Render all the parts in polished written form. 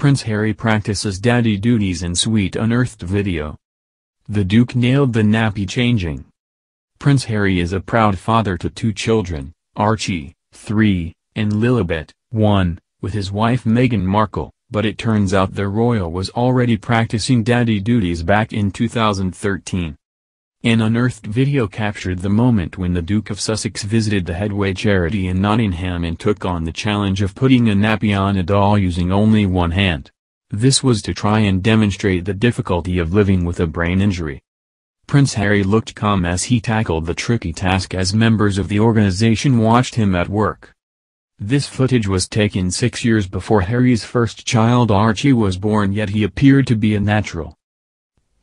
Prince Harry practices daddy duties in sweet unearthed video. The Duke nailed the nappy changing. Prince Harry is a proud father to two children, Archie, 3, and Lilibet, 1, with his wife Meghan Markle, but it turns out the royal was already practicing daddy duties back in 2013. An unearthed video captured the moment when the Duke of Sussex visited the Headway charity in Nottingham and took on the challenge of putting a nappy on a doll using only one hand. This was to try and demonstrate the difficulty of living with a brain injury. Prince Harry looked calm as he tackled the tricky task as members of the organization watched him at work. This footage was taken 6 years before Harry's first child Archie was born, yet he appeared to be a natural.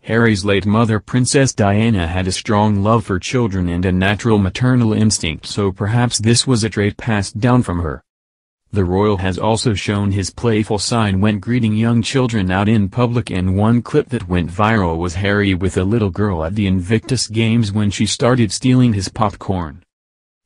Harry's late mother Princess Diana had a strong love for children and a natural maternal instinct, so perhaps this was a trait passed down from her. The royal has also shown his playful side when greeting young children out in public, and one clip that went viral was Harry with a little girl at the Invictus Games when she started stealing his popcorn.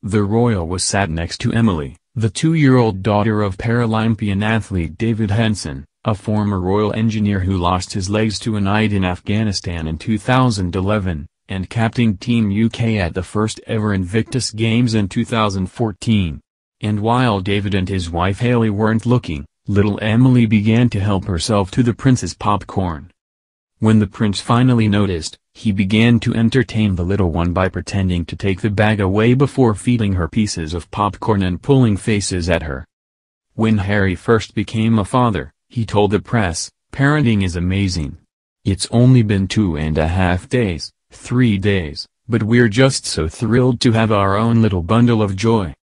The royal was sat next to Emily, the 2-year-old daughter of Paralympian athlete David Henson, a former royal engineer who lost his legs to an IED in Afghanistan in 2011, and captained Team UK at the first ever Invictus Games in 2014. And while David and his wife Haley weren't looking, little Emily began to help herself to the prince's popcorn. When the prince finally noticed, he began to entertain the little one by pretending to take the bag away before feeding her pieces of popcorn and pulling faces at her. When Harry first became a father, he told the press, "Parenting is amazing. It's only been 2.5 days, 3 days, but we're just so thrilled to have our own little bundle of joy."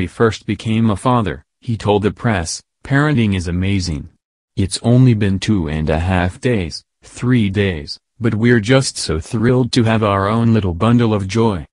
Harry first became a father, he told the press, "Parenting is amazing. It's only been 2.5 days, 3 days, but we're just so thrilled to have our own little bundle of joy."